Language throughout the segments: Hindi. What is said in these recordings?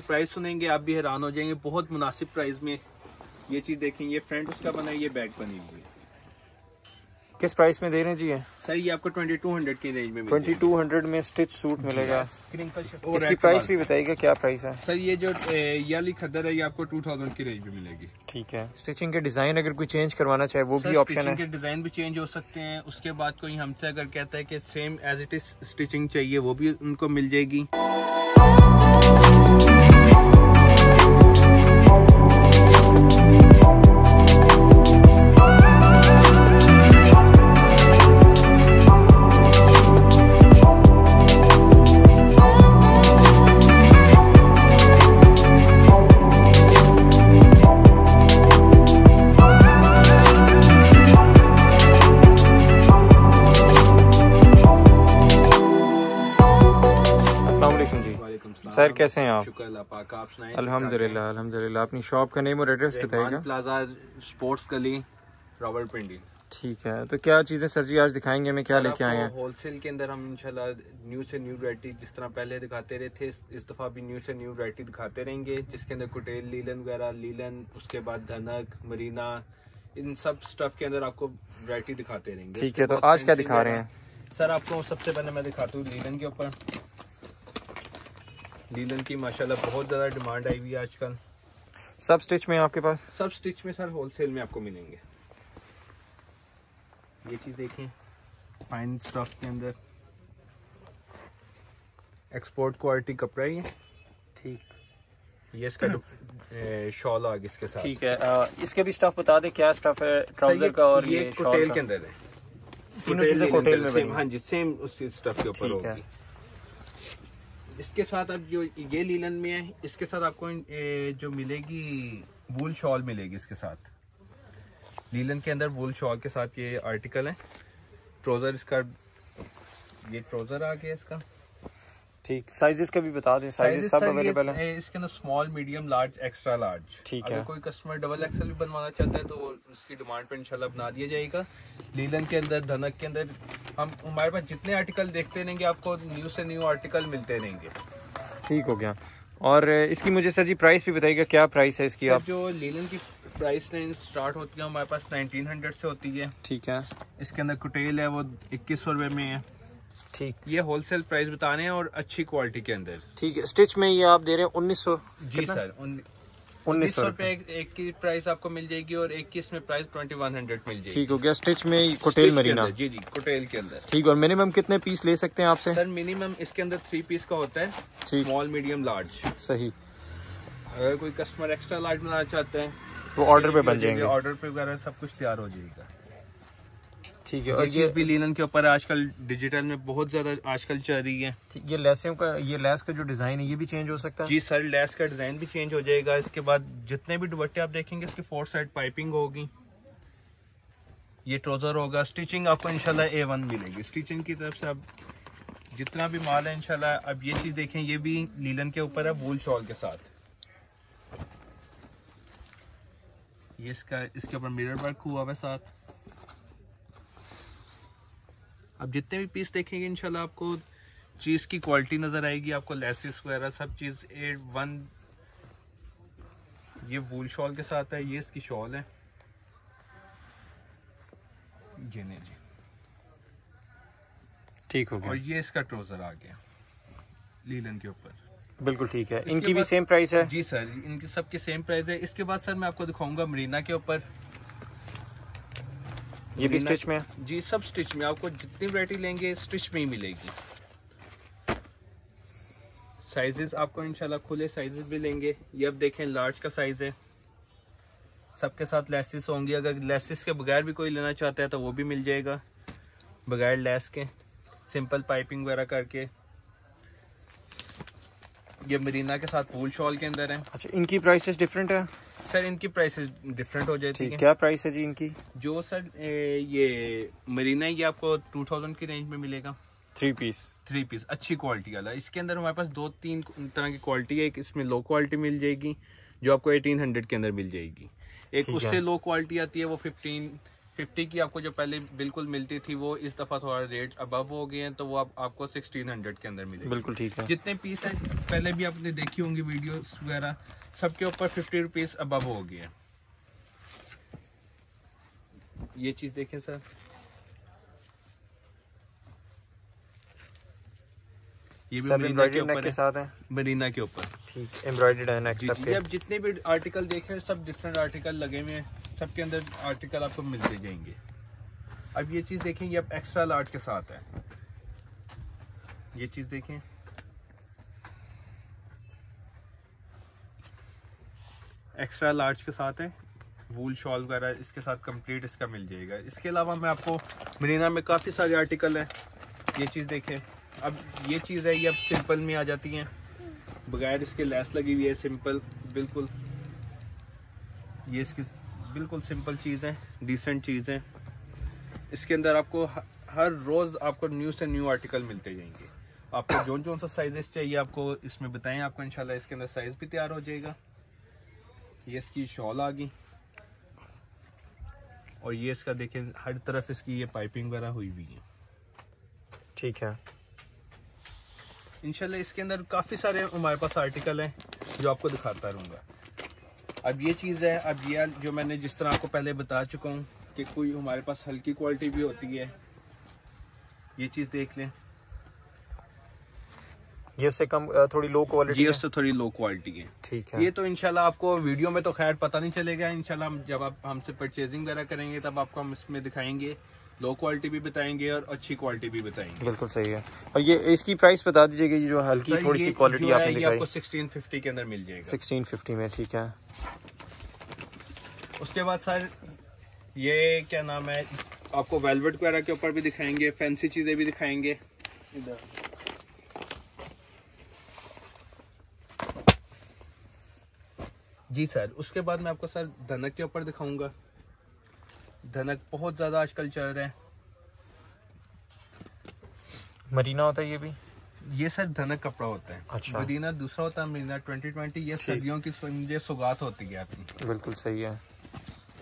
इसकी प्राइस सुनेंगे आप भी हैरान हो जाएंगे, बहुत मुनासिब प्राइस में। ये चीज देखें, ये फ्रंट उसका बना है, ये बैक बनी हुई है। किस प्राइस में दे रहे हैं जी ये सर? ये आपको 2200 की रेंज में 2200 में स्टिच सूट मिलेगा। इसकी प्राइस भी बताइएगा क्या प्राइस है सर? ये जो याली खद्दर है ये आपको 2000 की रेंज में मिलेगी। ठीक है। स्टिचिंग के डिजाइन अगर कोई चेंज करवाना चाहे वो भी ऑप्शन है, डिजाइन भी चेंज हो सकते हैं। उसके बाद कोई हमसे अगर कहता है कि same as it is stitching चाहिए वो भी उनको मिल जाएगी। सर कैसे हैं आप? शुक्र अल्लाह पाक, आप सुनाएं? अल्हम्दुलिल्लाह अल्हम्दुलिल्लाह। अपनी शॉप का नेम और एड्रेस बताइएगा। प्लाजा स्पोर्ट्स गली, रावलपिंडी। ठीक है, तो क्या चीजें सर जी आज दिखाएंगे हमें, क्या लेके आए हैं? होलसेल के अंदर हम इंशाल्लाह न्यू से न्यू वैरायटी, जिस तरह पहले दिखाते रहे थे इस दफा भी न्यू से न्यू वैरायटी दिखाते रहेंगे, जिसके अंदर कोटेल लीलन वगैरह, लीलन उसके बाद धनक, मरीना, इन सब स्टफ के अंदर आपको वैरायटी दिखाते रहेंगे। ठीक है, तो आज क्या दिखा रहे हैं सर? आपको सबसे पहले मैं दिखाता हूँ लीलन के ऊपर। लीलन की माशाल्लाह बहुत ज़्यादा डिमांड आई हुई है आजकल। सब स्टिच में आपके पास? सब स्टिच में सर होलसेल में आपको मिलेंगे। ये चीज़ देखें, फाइन स्टफ के अंदर एक्सपोर्ट क्वालिटी कपड़ा ही है। ठीक, ये इसका शॉल आगे इसके साथ। ठीक है, इसके भी स्टफ बता दें क्या स्टफ है ट्राउजर का और ये कोटेल के अंदर है। तीनों चीज़ें कोटेल में बनी। हाँ जी, सेम उस स्टफ के ऊपर होगी। इसके साथ अब जो ये लीलन में है इसके साथ आपको जो मिलेगी वूल शॉल मिलेगी। इसके साथ लीलन के अंदर वूल शॉल के साथ ये आर्टिकल है। ट्राउजर इसका, ये ट्राउजर आ गया इसका। ठीक, साइजेस का भी बता दें। साइजेस सब अवेलेबल है इसके अंदर, small, medium, large, extra large. ठीक है, अगर कोई कस्टमर डबल एक्सएल भी बनवाना चाहता है तो उसकी डिमांड पर इंशाल्लाह बना दिया जाएगा। लीलन के अंदर, धनक के अंदर, हम हमारे पास जितने आर्टिकल देखते रहेंगे आपको न्यू से न्यू आर्टिकल मिलते रहेंगे। ठीक हो गया। और इसकी मुझे सर जी प्राइस भी बताइएगा क्या प्राइस है इसकी? आप जो लीलन की प्राइस रेंज स्टार्ट होती है हमारे पास 1900 से होती है। ठीक है, इसके अंदर कुटेल है वो 2100 रुपये में है। ठीक, ये होलसेल प्राइस बता रहे हैं और अच्छी क्वालिटी के अंदर। ठीक है, स्टिच में ये आप दे रहे हैं 1900? जी सर, 1900 रुपए एक की प्राइस आपको मिल जाएगी और एक की इसमें प्राइस 2100 मिल जाएगी। ठीक हो गया, स्टिच में कोटेल मरीना। जी जी, कोटेल के अंदर। ठीक, और मिनिमम कितने पीस ले सकते हैं आपसे सर? मिनिमम इसके अंदर 3 पीस का होता है, स्मॉल, मीडियम, लार्ज। सही, अगर कोई कस्टमर एक्स्ट्रा लार्ज बनाना चाहते हैं वो ऑर्डर पे बन जाएंगे, ऑर्डर पे वगैरह सब कुछ तैयार हो जाएगा। ठीक है, और ये भी लीलन के ऊपर आजकल डिजिटल में बहुत ज्यादा आजकल चल रही है। ये लेसों का, ये लेस का जो डिजाइन है ये भी चेंज हो सकता है? जी सर, लेस का डिजाइन भी चेंज हो जाएगा। इसके बाद जितने भी दुपट्टे आप देखेंगे इसकी 4 साइड पाइपिंग होगी। ये ट्राउजर होगा। स्टिचिंग आपको इंशाल्लाह A1 मिलेगी। स्टिचिंग की तरफ से आप जितना भी माल है इंशाल्लाह। अब ये चीज देखें, ये भी लीलन के ऊपर है वूल शॉल के साथ। ये इसका, इसके ऊपर मिरर वर्क हुआ है साथ। अब जितने भी पीस देखेंगे इंशाल्लाह आपको चीज़ की क्वालिटी नज़र आएगी। आपको लेसेस वगैरह सब चीज़ A1। ये वूल शॉल के साथ है, ये इसकी शॉल है। जी नहीं जी, ठीक हो गया। और ये इसका ट्राउजर आ गया लीलन के ऊपर। बिल्कुल ठीक है, इनकी भी सेम प्राइस है? जी सर, इनकी सबकी सेम प्राइस है। इसके बाद सर मैं आपको दिखाऊंगा मरीना के ऊपर। ये भी स्टिच में? जी, सब स्टिच में। आपको जितनी वैरायटी लेंगे स्टिच में ही मिलेगी। साइजेस आपको इंशाल्लाह खुले साइजेस भी लेंगे। ये अब देखें लार्ज का साइज है, सबके साथ लेसेस होंगी। अगर लेसेस के बगैर भी कोई लेना चाहता है तो वो भी मिल जाएगा, बगैर लेस के, सिंपल पाइपिंग वगैरह करके। ये मरीना के साथ फूल शॉल के अंदर है। अच्छा, इनकी प्राइसेस डिफरेंट है सर? इनकी प्राइसेस डिफरेंट हो जाती है। क्या प्राइस है जी इनकी? जो सर ये मरीना ये आपको 2000 की रेंज में मिलेगा। 3 पीस अच्छी क्वालिटी वाला। इसके अंदर हमारे पास 2-3 तरह की क्वालिटी है। एक इसमें लो क्वालिटी मिल जाएगी जो आपको 1800 के अंदर मिल जाएगी। एक उससे लो क्वालिटी आती है वो 15 50 की आपको जो पहले बिल्कुल मिलती थी वो इस दफा थोड़ा रेट अबव हो गए हैं, तो वो आपको 1600 के अंदर मिलेगी। बिल्कुल ठीक है। जितने पीस हैं पहले भी आपने देखी होंगी वीडियोस वगैरह, सबके ऊपर 50 रुपीज अबव हो गए हैं। ये चीज देखें सर, ये भी मरीना के ऊपर ठीक एम्ब्रॉयडर्ड है। अब जितने भी आर्टिकल देखे सब डिफरेंट आर्टिकल लगे हुए हैं, सबके अंदर आर्टिकल आपको मिलते जाएंगे। अब ये चीज देखें, ये अब एक्स्ट्रा लार्ज के साथ है। ये चीज देखें, एक्स्ट्रा लार्ज के साथ है, वूल शॉल वगैरह इसके साथ कंप्लीट इसका मिल जाएगा। इसके अलावा मैं आपको मरीना में काफी सारे आर्टिकल है। ये चीज देखें, अब ये चीज़ है, ये अब सिंपल में आ जाती हैं, बगैर इसके लेस लगी हुई है, सिंपल बिल्कुल। ये इसकी बिल्कुल सिंपल चीज़ है, डिसेंट चीज़ है। इसके अंदर आपको हर रोज़ आपको न्यू से न्यू आर्टिकल मिलते जाएंगे। आपको जो जो सा साइजेस चाहिए आपको इसमें बताएं, आपको इंशाल्लाह इसके अंदर साइज़ भी तैयार हो जाएगा। ये इसकी शॉल आ गई, और ये इसका देखें हर तरफ इसकी ये पाइपिंग वगैरह हुई हुई है। ठीक है, इंशाल्लाह इसके अंदर काफ़ी सारे हमारे पास आर्टिकल हैं जो आपको दिखाता रहूँगा। अब ये चीज़ है, अब ये जो मैंने जिस तरह आपको पहले बता चुका हूँ कि कोई हमारे पास हल्की क्वालिटी भी होती है। ये चीज़ देख लें, ये उससे कम थोड़ी लो क्वालिटी, ये उससे थोड़ी लो क्वालिटी है। ठीक है, ये तो इंशाल्लाह आपको वीडियो में तो खैर पता नहीं चलेगा। इंशाल्लाह जब आप हमसे परचेजिंग वगैरह करेंगे तब आपको हम इसमें दिखाएंगे, लो क्वालिटी भी बताएंगे और अच्छी क्वालिटी भी बताएंगे। बिल्कुल सही है। और ये इसकी प्राइस बता दीजिएगा, ये जो हल्की थोड़ी सी क्वालिटी आपने दिखाई, आपको 1650 के अंदर मिल जाएगा, 1650 में। ठीक है, उसके बाद सर ये क्या नाम है, आपको वेलवेट वगैरह के ऊपर भी दिखाएंगे, फैंसी चीजें भी दिखाएंगे। जी सर, उसके बाद मैं आपको सर धनक के ऊपर दिखाऊंगा। धनक बहुत ज्यादा आजकल चल रहा है, मरीना होता है ये भी। ये सर धनक कपड़ा होता है। अच्छा। मरीना दूसरा होता है, मरीना 2020। ये सर्दियों की सौगात होती है आपकी। बिल्कुल सही है।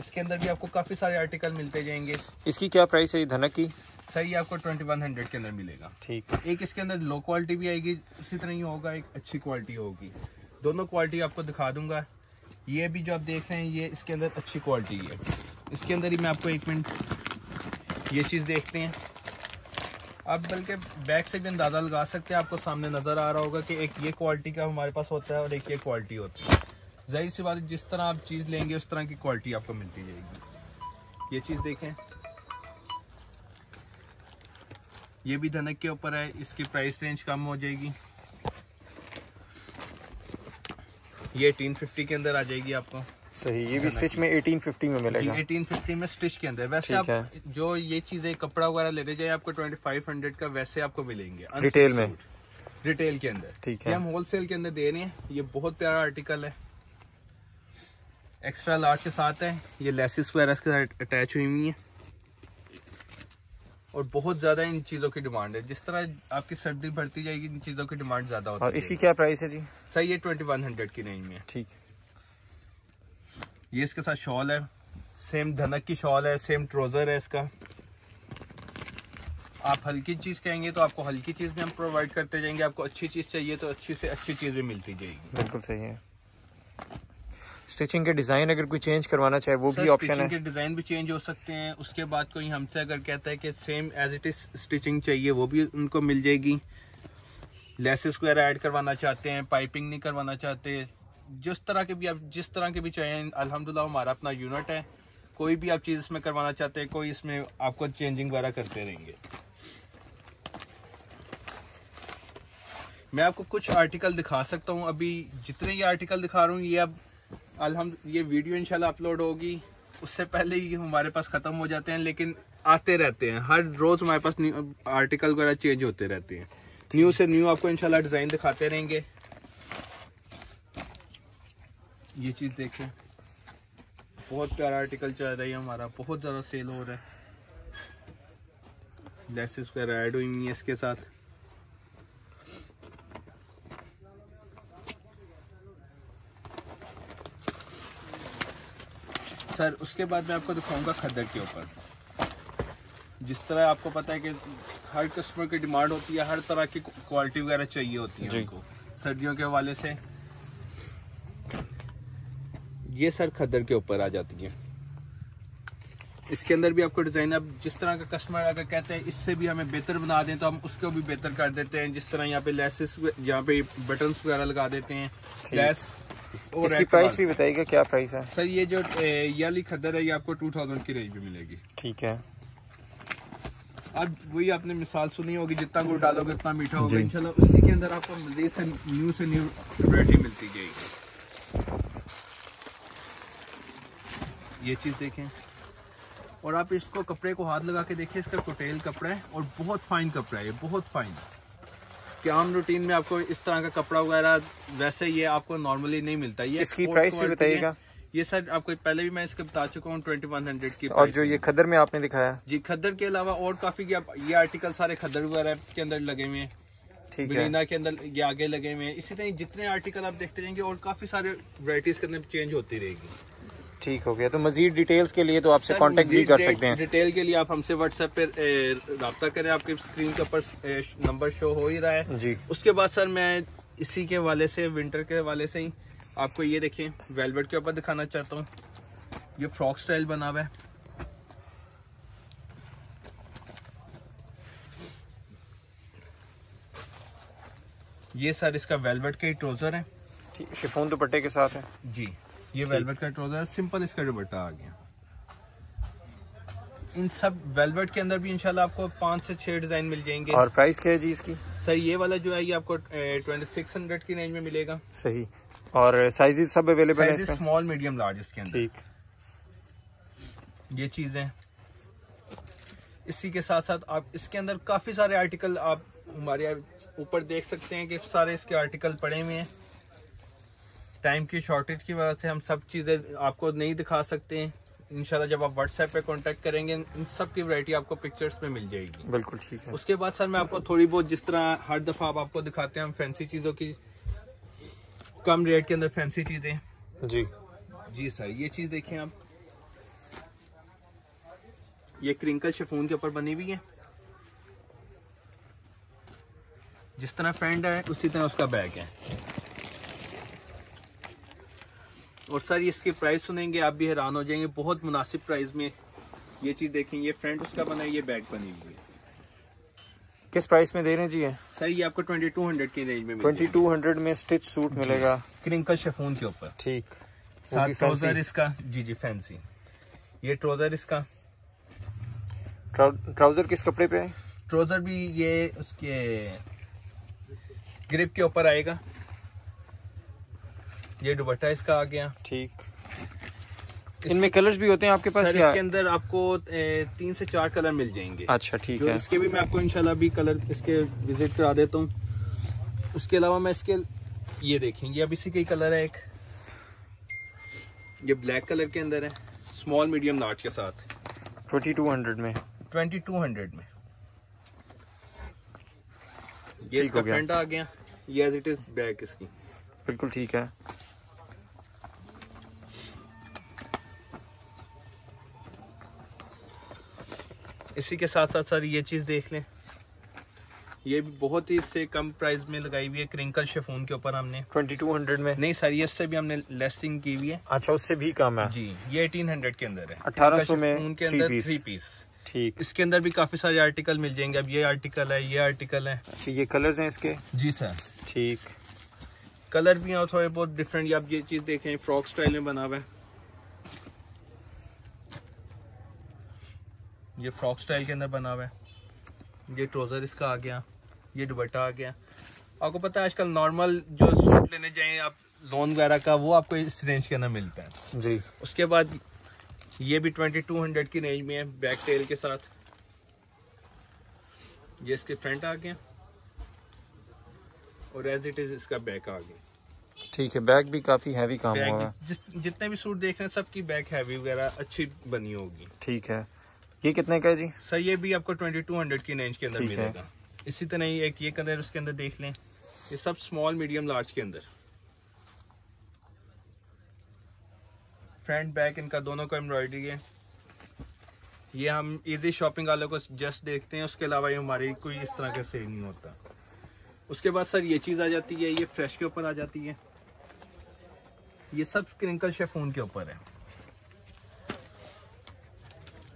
इसके अंदर भी आपको काफी सारे आर्टिकल मिलते जाएंगे। इसकी क्या प्राइस है धनक की? सही आपको 2100 के अंदर मिलेगा। ठीक, एक इसके अंदर लो क्वालिटी भी आएगी, उसी तरह ही होगा, एक अच्छी क्वालिटी होगी, दोनों क्वालिटी आपको दिखा दूंगा। ये भी जो आप देख रहे हैं ये इसके अंदर अच्छी क्वालिटी है। इसके अंदर ही मैं आपको एक मिनट ये चीज़ देखते हैं आप, बल्कि बैक से भी अंदाज़ा लगा सकते हैं, आपको सामने नज़र आ रहा होगा कि एक ये क्वालिटी का हमारे पास होता है और एक ये क्वालिटी होती है। जाहिर सी बात है, जिस तरह आप चीज़ लेंगे उस तरह की क्वालिटी आपको मिलती जाएगी। ये चीज़ देखें, ये भी धनक के ऊपर है, इसकी प्राइस रेंज कम हो जाएगी, ये 1850 के अंदर आ जाएगी आपको। सही, ये भी स्टिच में 1850 में मिलेगा। 1850 में स्टिच के अंदर। वैसे आप जो ये चीजें कपड़ा वगैरह लेते जाए आपको 2500 का वैसे आपको मिलेंगे रिटेल में, रिटेल के अंदर। ठीक है, हम होलसेल के अंदर दे रहे हैं। ये बहुत प्यारा आर्टिकल है, एक्स्ट्रा लार्ज के साथ है, ये लेसिस वगैरह इसके साथ अटैच हुई हुई है, और बहुत ज्यादा इन चीजों की डिमांड है। जिस तरह आपकी सर्दी बढ़ती जाएगी इन चीजों की डिमांड ज्यादा होती है। और इसकी क्या प्राइस है जी? सही है 2100 की रेंज में। ठीक, ये इसके साथ शॉल है, सेम धनक की शॉल है, सेम ट्राउजर है इसका। आप हल्की चीज कहेंगे तो आपको हल्की चीज भी हम प्रोवाइड करते जाएंगे, आपको अच्छी चीज चाहिए तो अच्छी से अच्छी चीज भी मिलती जाएगी। बिल्कुल सही है। स्टिचिंग के डिजाइन अगर कोई चेंज करवाना चाहे वो भी ऑप्शन है, स्टिचिंग के डिजाइन भी चेंज हो सकते हैं। उसके बाद कोई हमसे अगर कहता है कि same as it is stitching चाहिए वो भी उनको मिल जाएगी। लेसेस को ऐड करवाना चाहते हैं, पाइपिंग नहीं करवाना चाहते, जिस तरह के भी आप जिस तरह के भी चाहिए, अल्हम्दुलिल्लाह हमारा अपना यूनिट है, कोई भी आप चीज़ इसमें करवाना चाहते हैं, कोई इसमें आपको चेंजिंग वगैरह करते रहेंगे। मैं आपको कुछ आर्टिकल दिखा सकता हूं, अभी जितने ये आर्टिकल दिखा रहा हूं ये अब ये वीडियो इंशाल्लाह अपलोड होगी उससे पहले ये हमारे पास ख़त्म हो जाते हैं, लेकिन आते रहते हैं, हर रोज़ हमारे पास न्यू आर्टिकल वगैरह चेंज होते रहते हैं। न्यू से न्यू आपको इंशाल्लाह डिज़ाइन दिखाते रहेंगे। ये चीज़ देखें, बहुत प्यारा आर्टिकल चल रही है हमारा, बहुत ज़्यादा सेल हो रहा है। लेसेस वगैरह ऐड हुई है इसके साथ। सर उसके बाद मैं आपको दिखाऊंगा खद्दर के ऊपर। जिस तरह आपको पता है कि हर कस्टमर की डिमांड होती है, हर तरह की क्वालिटी वगैरह चाहिए होती है उनको सर्दियों के हवाले से। ये सर खद्दर के ऊपर आ जाती है, इसके अंदर भी आपको डिजाइन अब जिस तरह का कस्टमर अगर कहते हैं इससे भी हमें बेहतर बना दें तो हम उसको भी बेहतर कर देते हैं। जिस तरह यहाँ पे लेसेस, यहाँ पे बटन वगैरह लगा देते हैं। लेस और इसकी प्राइस भी बताइएगा क्या प्राइस है सर? ये जो ये खद्दर है ये आपको 2000 की रेंज में मिलेगी। ठीक है, अब वही आपने मिसाल सुनी होगी, जितना गुड़ डालोगे उतना मीठा होगा इंशाल्लाह। उसी के अंदर आपको मज़ीद से न्यू वैरायटी मिलती जाएगी। ये चीज़ देखें, और आप इसको कपड़े को हाथ लगा के देखिए, इसका कोटेल कपड़ा है और बहुत फाइन कपड़ा है, ये बहुत फाइन कि आम रूटीन में आपको इस तरह का कपड़ा वगैरह वैसे ये आपको नॉर्मली नहीं मिलता। ये इसकी प्राइस भी बताइएगा। ये सर आपको पहले भी मैं इसके बता चुका हूँ 2100 की। और जो ये खद्दर में आपने दिखाया जी, खद्दर के अलावा और काफी ये आर्टिकल सारे खद्दर वगैरह के अंदर लगे हुए हैं। ठीक है, मरीना के अंदर ये आगे लगे हुए हैं। इसी तरह जितने आर्टिकल आप देखते रहेंगे और काफी सारे वैरायटीज के अंदर चेंज होती रहेगी। ठीक हो गया, तो मजीद डिटेल्स के लिए तो आपसे कांटेक्ट भी कर सकते हैं। डिटेल के लिए आप हमसे व्हाट्सएप पे रब्ता करें, आपके स्क्रीन के ऊपर नंबर शो हो ही रहा है जी। उसके बाद सर मैं इसी के वाले से विंटर के वाले से ही आपको ये देखिए वेलवेट के ऊपर दिखाना चाहता हूँ। ये फ्रॉक स्टाइल बना हुआ है, ये सर इसका वेलवेट का ही ट्रोजर है, शिफॉन दुपट्टे के साथ है जी। ये वेलवेट का ट्रोजर है, सिंपल इसका दुपट्टा आ गया। इन सब वेलवेट के अंदर भी इंशाल्लाह आपको 5 से 6 डिजाइन मिल जाएंगे। और प्राइस क्या है जी इसकी? सर ये वाला जो है ये आपको 2600 की रेंज में मिलेगा। सही, और साइजेस सब अवेलेबल है, स्मॉल मीडियम लार्ज इसके अंदर। ठीक, ये चीजें इसी के साथ साथ आप इसके अंदर काफी सारे आर्टिकल आप हमारे ऊपर देख सकते हैं कि सारे इसके आर्टिकल पड़े हुए हैं। टाइम की शॉर्टेज की वजह से हम सब चीजें आपको नहीं दिखा सकते हैं। इंशाल्लाह जब आप व्हाट्सएप पे कांटेक्ट करेंगे इन सब की वैरायटी आपको पिक्चर्स में मिल जाएगी। बिल्कुल ठीक है। उसके बाद सर मैं आपको थोड़ी बहुत जिस तरह हर दफा आपको दिखाते हैं हम फैंसी चीजों की, कम रेट के अंदर फैंसी चीजें जी। जी सर ये चीज देखें आप, ये क्रिंकल शिफॉन के ऊपर बनी हुई है। जिस तरह फैंड है उसी तरह उसका बैग है। और सर इसकी प्राइस सुनेंगे आप भी हैरान हो जाएंगे, बहुत मुनासिब प्राइस में। ये चीज देखें, ये फ्रंट उसका बना है, ये बैग बनी हुई है। किस प्राइस में दे रहे हैं जी? है सर ये आपको 2200 की रेंज में 2200 में स्टिच सूट मिलेगा, क्रिंकल शिफॉन के ऊपर। ठीक, साथ ट्राउजर इसका जी जी फैंसी। ये ट्राउजर इसका, ट्राउजर किस कपड़े पे है? ट्राउजर भी ये उसके ग्रिप के ऊपर आएगा। ये दुपट्टा इसका आ गया। ठीक, इनमें कलर्स भी होते हैं आपके पास? सर इसके अंदर आपको 3 से 4 कलर मिल जाएंगे। अच्छा ठीक है, इसके भी मैं आपको इंशाल्लाह भी कलर इसके विजिट करा देता हूँ। उसके अलावा मैं इसके ये देखेंगे, अब इसी के कलर है एक, ये ब्लैक कलर के अंदर है, स्मॉल मीडियम लार्ज के साथ 2200 में। 2200 में ये इसका फ्रंट आ गया, ये एज इट इज बैक इसकी। बिल्कुल ठीक है। इसी के साथ साथ सर ये चीज़ देख लें, ये भी बहुत ही इससे कम प्राइस में लगाई हुई है, क्रिंकल शिफॉन के ऊपर हमने 2200 में। नहीं सर ये इससे भी हमने लेसिंग की हुई है। अच्छा, उससे भी कम है जी, ये 1800 के अंदर है, 1800 में उनके अंदर 3 पीस। ठीक, इसके अंदर भी काफी सारे आर्टिकल मिल जाएंगे। अब ये आर्टिकल है, ये आर्टिकल है। अच्छा, ये कलर्स हैं इसके जी सर। ठीक, कलर भी यहाँ थोड़े बहुत डिफरेंट। आप ये चीज़ देखें, फ्रॉक स्टाइल में बना हुआ है, ये फ्रॉक स्टाइल के अंदर बना हुआ है। ये ट्रोजर इसका आ गया, ये दुपट्टा आ गया। आपको पता है आजकल नॉर्मल जो सूट लेने जाएं आप लोन वगैरह का, वो आपको इस रेंज के अंदर मिलता है जी। उसके बाद ये भी 2200 की रेंज में है, बैक टेल के साथ। ये इसके फ्रंट आ गया और एज इट इज इसका बैक आ गया। ठीक है, बैग भी काफी हैवी काम होगा। जितने भी सूट देख रहे हैं सबकी बैक हैवी वगैरह अच्छी बनी होगी। ठीक है, ये कितने का है जी? सर ये भी आपको 2200 की रेंज के अंदर मिलेगा। इसी तरह ही एक ये कलर उसके अंदर देख लें, ये सब स्मॉल मीडियम लार्ज के अंदर। फ्रंट बैक इनका दोनों का एम्ब्रॉयडरी है। ये हम इजी शॉपिंग वालों को जस्ट देखते हैं, उसके अलावा ये हमारी कोई इस तरह का सेल नहीं होता। उसके बाद सर ये चीज़ आ जाती है, ये फ्रेश के ऊपर आ जाती है, ये सब क्रिंकल शेफून के ऊपर है।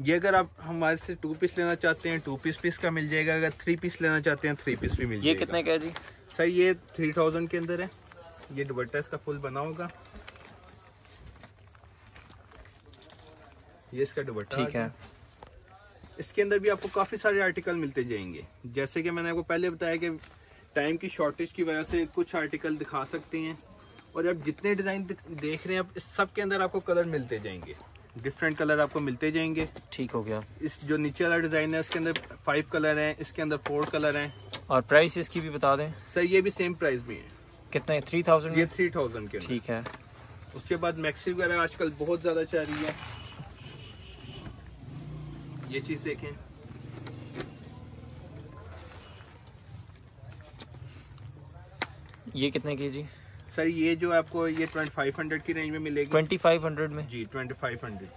ये अगर आप हमारे से 2 पीस लेना चाहते हैं 2 पीस का मिल जाएगा, अगर 3 पीस लेना चाहते हैं 3 पीस भी मिल जाएगा। ये कितने का है जी सर? ये 3000 के अंदर है। ये दुपट्टा इसका फुल बना होगा, ये इसका दुपट्टा ठीक है। इसके अंदर भी आपको काफ़ी सारे आर्टिकल मिलते जाएंगे, जैसे कि मैंने आपको पहले बताया कि टाइम की शॉर्टेज की वजह से कुछ आर्टिकल दिखा सकते हैं, और आप जितने डिज़ाइन देख रहे हैं आप इस सब के अंदर आपको कलर मिलते जाएंगे, डिफरेंट कलर आपको मिलते जाएंगे। ठीक हो गया। इस जो नीचे वाला डिज़ाइन है इसके अंदर 5 कलर हैं, इसके अंदर 4 कलर हैं। और प्राइस इसकी भी बता दें सर? ये भी सेम प्राइस भी है। कितना है? 3000। ये 3000 के ठीक है। उसके बाद मैक्सी वगैरह आजकल बहुत ज़्यादा चल रही है, ये चीज़ देखें। ये कितने की जी सर? ये जो आपको ये 2500 की रेंज में मिलेगी। 2500 में जी, 2500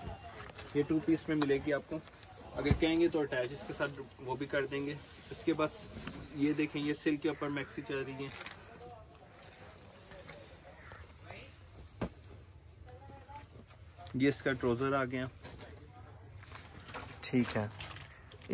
ये 2 पीस में मिलेगी आपको। अगर कहेंगे तो अटैच इसके साथ वो भी कर देंगे। इसके बाद ये देखें, ये सिल्क के ऊपर मैक्सी चल रही है। ये इसका ट्राउजर आ गया ठीक है।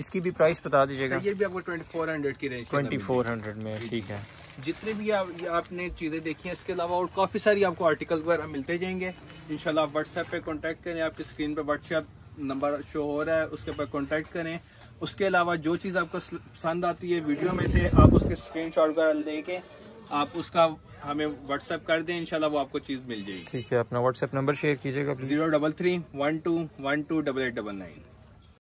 इसकी भी प्राइस बता दीजिएगा। ये भी आपको 2400 की रेंज, 2400 में ठीक है। जितने भी आपने चीज़ें देखी हैं इसके अलावा और काफ़ी सारी आपको आर्टिकल वगैरह मिलते जाएंगे। इंशाल्लाह आप व्हाट्सएप पे कांटेक्ट करें, आपकी स्क्रीन पे व्हाट्सएप नंबर शो हो रहा है, उसके ऊपर कांटेक्ट करें। उसके अलावा जो चीज़ आपको पसंद आती है वीडियो में से आप उसके स्क्रीनशॉट वगैरह लेके आप उसका हमें व्हाट्सएप कर दें, इंशाल्लाह वो आपको चीज़ मिल जाएगी ठीक है। अपना व्हाट्सएप नंबर शेयर कीजिएगा 03312128899।